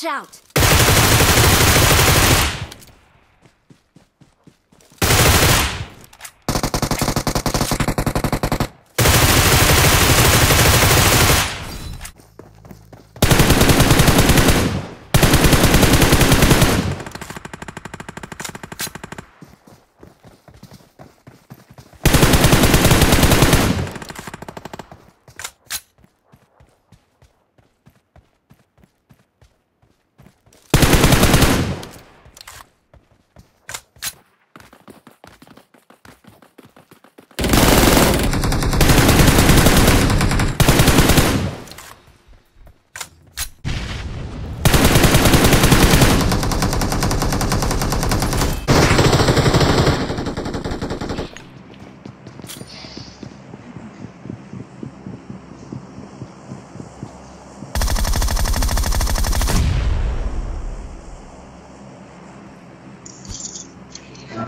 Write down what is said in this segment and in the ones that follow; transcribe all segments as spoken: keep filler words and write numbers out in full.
Watch out!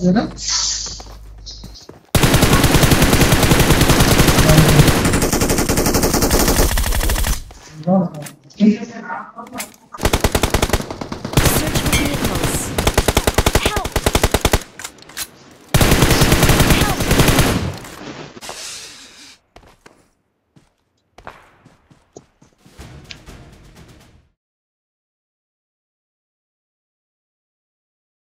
You know? No, no.